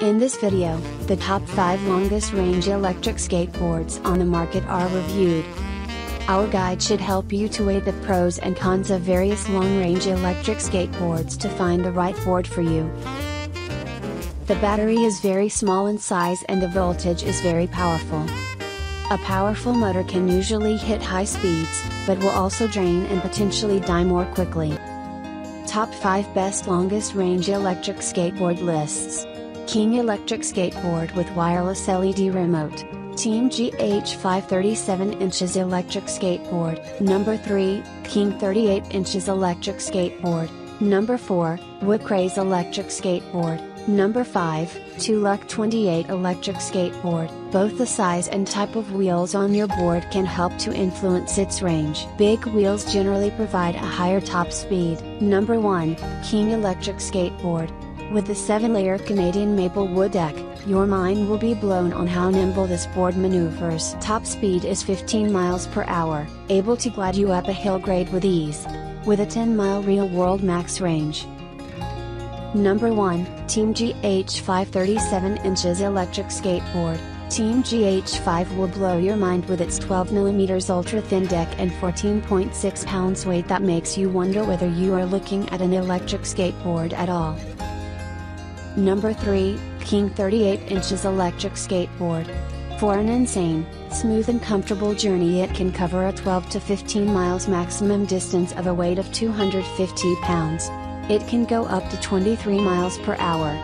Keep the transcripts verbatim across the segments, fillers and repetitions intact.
In this video, the top five longest range electric skateboards on the market are reviewed. Our guide should help you to weigh the pros and cons of various long-range electric skateboards to find the right board for you. The battery is very small in size and the voltage is very powerful. A powerful motor can usually hit high speeds, but will also drain and potentially die more quickly. Top five Best Longest Range Electric Skateboard Lists. KYNG Electric Skateboard with Wireless L E D Remote. Teamgee five thirty-seven inches Electric Skateboard. Number three, KYNG thirty-eight inches Electric Skateboard. Number four, WOOKRAYS Electric Skateboard. Number five, Tooluck twenty-eight Electric Skateboard. Both the size and type of wheels on your board can help to influence its range. Big wheels generally provide a higher top speed. Number one, KYNG Electric Skateboard. With the seven layer Canadian Maple wood deck, your mind will be blown on how nimble this board maneuvers. Top speed is fifteen miles per hour, able to glide you up a hill grade with ease, with a ten mile real-world max range. Number one, Teamgee five thirty-seven inches Electric Skateboard. Teamgee five will blow your mind with its twelve millimeter ultra-thin deck and fourteen point six pounds weight that makes you wonder whether you are looking at an electric skateboard at all. Number three, KYNG thirty-eight inches Electric Skateboard. For an insane, smooth and comfortable journey it can cover a twelve to fifteen miles maximum distance of a weight of two hundred fifty pounds. It can go up to twenty-three miles per hour.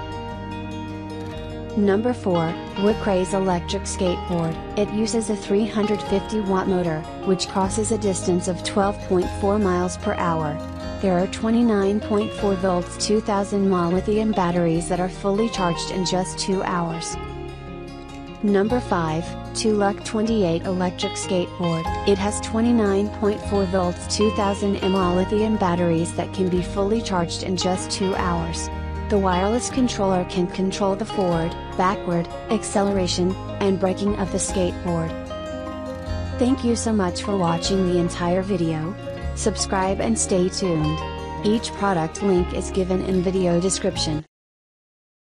Number four, WOOKRAYS Electric Skateboard. It uses a three hundred fifty watt motor, which crosses a distance of twelve point four miles per hour. There are twenty-nine point four volts two thousand milliamp hour lithium batteries that are fully charged in just two hours. Number five, Tooluck twenty-eight Electric Skateboard. It has twenty-nine point four volts two thousand milliamp hour lithium batteries that can be fully charged in just two hours. The wireless controller can control the forward, backward, acceleration, and braking of the skateboard. Thank you so much for watching the entire video. Subscribe and stay tuned. Each product link is given in video description.